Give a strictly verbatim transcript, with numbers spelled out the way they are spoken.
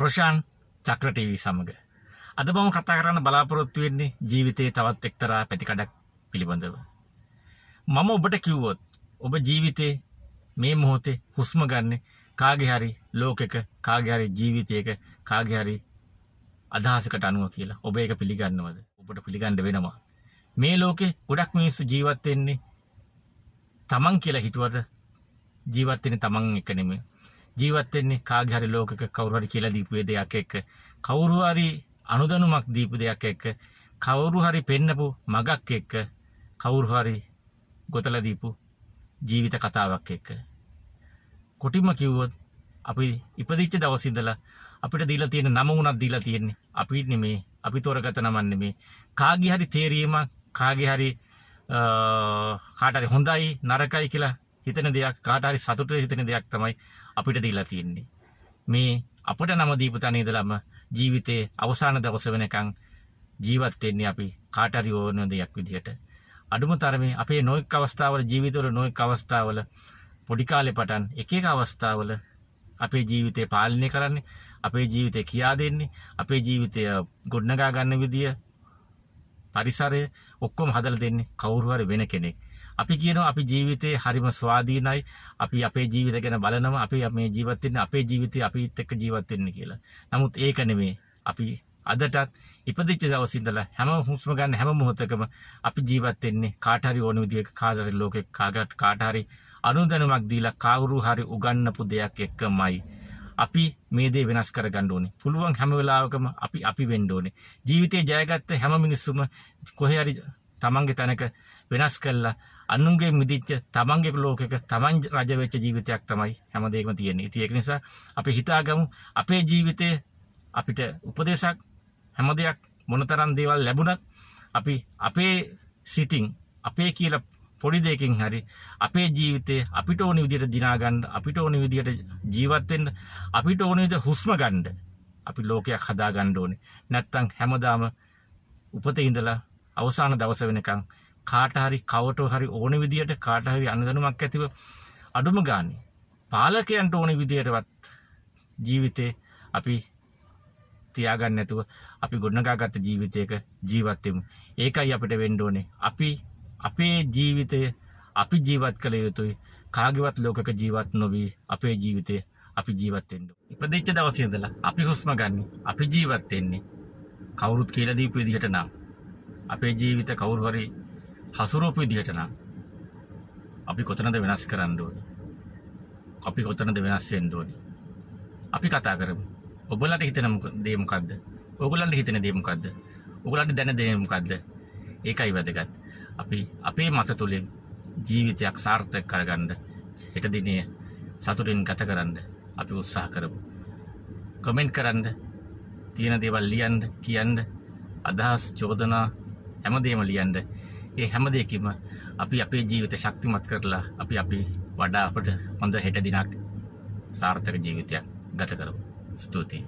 Roshan Chakra T V සමග අද මම කතා කරන්න බලාපොරොත්තු වෙන්නේ ජීවිතයේ තවත් එක්තරා පැතිකඩක් පිළිබඳව. මම ඔබට කිව්වොත් ඔබ ජීවිතේ මේ මොහොතේ හුස්ම ගන්න කාගේ හරි ලෝකයක කාගේ හරි ජීවිතයක කාගේ හරි අදහසකට අනුව කියලා. ඔබ ඒක පිළිගන්නවද? ඔබට පිළිගන්න වෙනවා. මේ ලෝකේ ගොඩක් මිනිස්සු ජීවත් වෙන්නේ තමන් කියලා හිතුවට ජීවත් වෙන්නේ තමන් එක නෙමෙයි. ජීවත් වෙන්නේ කාගේ හරි ලෝකයක කවුරු හරි කියලා දීපු දෙයක් එක්ක, කවුරු හරි අනුදැනුමක් දීපු දෙයක් එක්ක, කවුරු හරි පෙන්නපු මගක් එක්ක, කවුරු හරි ගොතලා දීපු ජීවිත කතාවක් එක්ක. කොටිම කිව්වොත් අපි ඉපදිච්ච දවස් ඉඳලා අපිට දීලා තියෙන නම වුණත් දීලා තියෙන්නේ අපි නෙමේ, අපි තෝරගත නම නෙමේ, කාගේ හරි තේරීමක්, කාගේ හරි කාට හරි හොඳයි නරකයි කියලා හිතන දෙයක්, කාට හරි සතුටේ හිතන දෙයක් තමයි අපිට දීලා තියෙන්නේ. මේ අපිට නම දීපු තැන ඉඳලම ජීවිතේ අවසාන දවස වෙනකන් ජීවත් වෙන්නේ අපි කාට හරි ඕන දෙයක් විදිහට. අඩුම තරමේ අපේ නොයෙක් අවස්ථාවල, ජීවිතවල නොයෙක් අවස්ථාවල, පොඩි කාලේ පටන් එක එක අවස්ථාවල අපේ ජීවිතේ පාලනය කරන්නේ, අපේ ජීවිතේ කියා දෙන්නේ, අපේ ජීවිතය ගොඩනගා ගන්න විදිය, පරිසරය ඔක්කොම හදලා දෙන්නේ කවුරු හරි වෙන කෙනෙක්. අපි කියනවා අපි ජීවිතේ හරිම ස්වාධීනයි, අපි අපේ ජීවිත ගැන බලනවා, අපි මේ ජීවත් වෙන්නේ අපේ ජීවිතේ අපිත් එක්ක ජීවත් වෙන්න කියලා. නමුත් ඒක නෙමෙයි. අපි අදටත් ඉපදිච්ච දවස් ඉඳලා හැම හුස්ම ගන්න හැම මොහොතකම අපි ජීවත් වෙන්නේ කාට හරි ඕන විදිහක, කාට හරි ලෝකෙක, කාට හරි අනුදැනුමක් දීලා කවුරු හරි උගන්වපු දෙයක් එක්කමයි. අපි මේ දේ වෙනස් කරගන්න ඕනේ. පුළුවන් හැම වෙලාවකම අපි අපි වෙන්න ඕනේ. ජීවිතේ ජයගත්ත හැම මිනිස්සුම කොහේ හරි තමන්ගේ තැනක වෙනස් කරලා අනුන්ගේ මිදිච්ච තමන්ගේ ලෝකයක තමන් රජ වෙච්ච ජීවිතයක් තමයි හැමදේම තියෙන්නේ. ඉතින් ඒක නිසා අපි හිතාගමු අපේ ජීවිතේ අපිට උපදේශක්, හැම දෙයක්, මොනතරම් දේවල් ලැබුණත් අපි අපේ සිතින් අපේ කියලා පොඩි දෙයකින් හරි අපේ ජීවිතේ අපිට ඕන විදිහට දිනා ගන්න, අපිට ඕන විදිහට ජීවත් වෙන්න, අපිට ඕන විදිහට හුස්ම ගන්න අපි ලෝකයක් හදා ගන්න ඕනේ. නැත්තම් හැමදාම උපතේ ඉඳලා අවසාන දවස වෙනකන් කාට හරි කවට හරි ඕන විදියට, කාට හරි අනුදැනුමක් ඇතිව, අඩුම ගානේ පාලකයන්ට ඕන විදියටවත් ජීවිතේ අපි තියාගන්න නැතුව අපි ගොඩනගාගත්ත ජීවිතයක ජීවත් වෙමු. ඒකයි අපිට වෙන්න ඕනේ. අපි අපේ ජීවිතය අපි ජීවත් කළ යුතුයි. කාගේවත් ලෝකක ජීවත් නොවි අපේ ජීවිතේ අපි ජීවත් වෙන්න ඕනේ. ඉපදිච්ච දවසේ ඉඳලා අපි හුස්ම ගන්න, අපි ජීවත් වෙන්නේ කවුරුත් කියලා දීපු විදියට නම්, අපේ ජීවිත කවුරු හරි හසුරුවපු විදිහට නම් අපි කොතනද වෙනස් කරන්න ඕනේ, අපි කොතනද වෙනස් වෙන්න ඕනේ. අපි කතා කරමු. ඔයගලන්ට හිතෙන දේ මොකද්ද? ඔයගලන්ට හිතෙන දේ මොකද්ද? ඔයගලන්ට දැන දේ මොකද්ද? ඒකයි වැදගත්. අපි අපේ මත තුලින් ජීවිතයක් සාර්ථක කරගන්න, හෙට දිනේ සතුටින් ගත කරන්න අපි උත්සාහ කරමු. කමෙන්ට් කරන්න, තියෙන දේවල් ලියන්න, කියන්න, අදහස්, චෝදනා හැමදේම ලියන්න. ඒ හැම දෙයකම අපි අපේ ජීවිත ශක්තිමත් කරලා අපි අපි වඩා අපට හොඳ හෙට දිනක් සාර්ථක ජීවිතයක් ගත කරමු. ස්තුතියි.